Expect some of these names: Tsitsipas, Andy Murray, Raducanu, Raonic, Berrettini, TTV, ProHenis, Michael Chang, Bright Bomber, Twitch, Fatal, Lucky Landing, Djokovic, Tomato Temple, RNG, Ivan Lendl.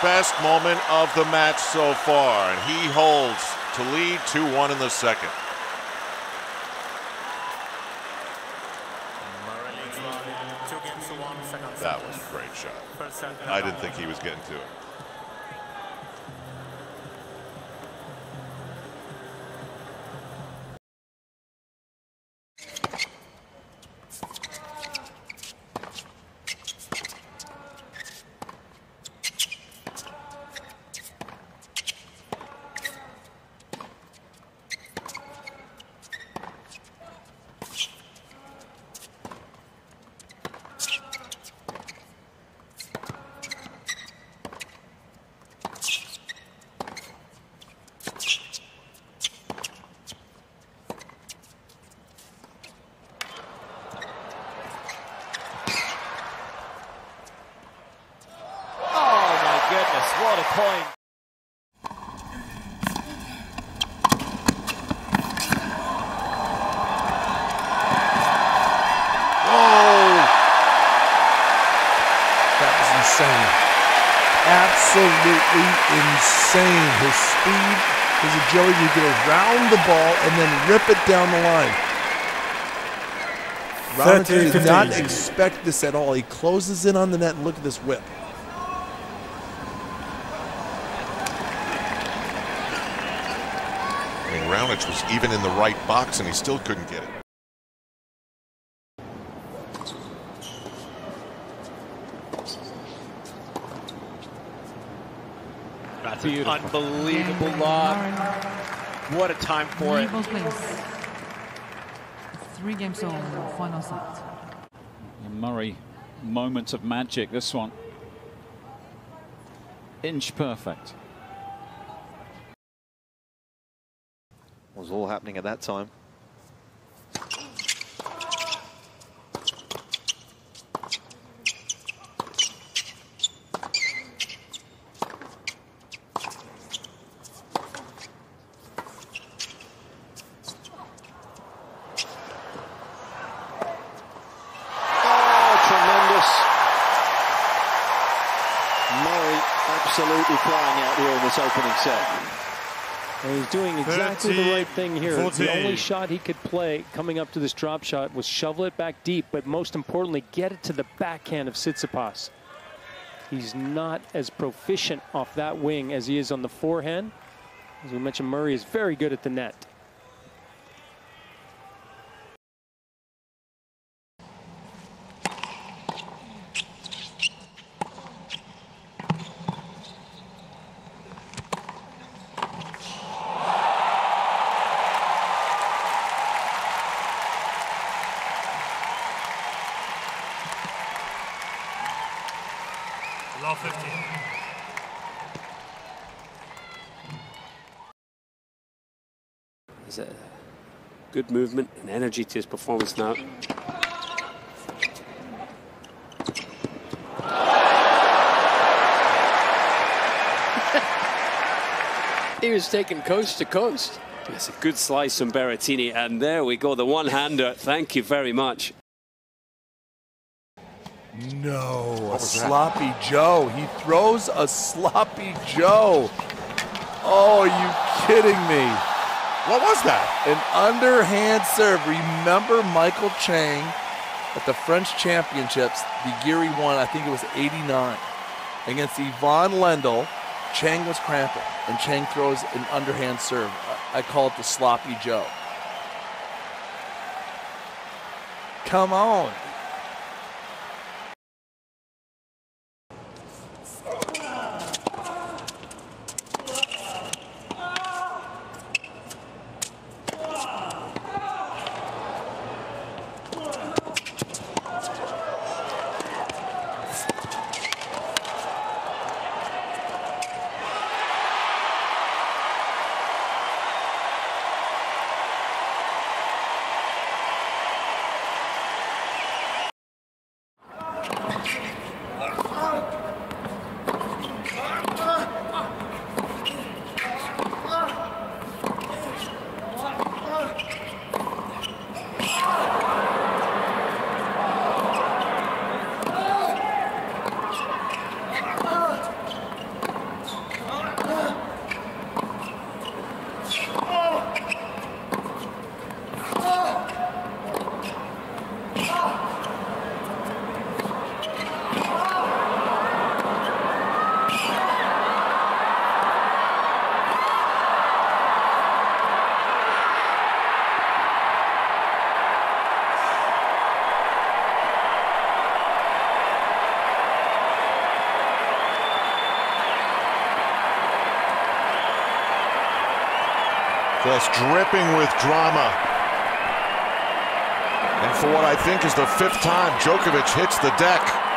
Best moment of the match so far, and he holds to lead 2-1 in the second. That was a great shot. I didn't think he was getting to it. What a point. Whoa! That was insane. Absolutely insane. His speed, his agility to get around the ball and then rip it down the line. Raducanu did not expect this at all. He closes in on the net and look at this whip. Raonic was even in the right box and he still couldn't get it. That's an unbelievable lob. What a time for it. Three games over, final set. Murray, moment of magic, this one. Inch perfect. Was all happening at that time. Oh, tremendous. Murray absolutely flying out here in this opening set. And he's doing exactly the right thing here. 14. The only shot he could play coming up to this drop shot was shovel it back deep, but most importantly, get it to the backhand of Tsitsipas. He's not as proficient off that wing as he is on the forehand. As we mentioned, Murray is very good at the net. Law 15. There's a good movement and energy to his performance now. He was taken coast to coast. That's a good slice from Berrettini, and there we go, the one-hander. Thank you very much. No, a sloppy Joe. He throws a sloppy Joe. Oh, are you kidding me? What was that? An underhand serve. Remember Michael Chang at the French Championships, the year he won, I think it was 89, against Ivan Lendl. Chang was cramping, and Chang throws an underhand serve. I call it the sloppy Joe. Come on. Just dripping with drama. And for what I think is the fifth time, Djokovic hits the deck.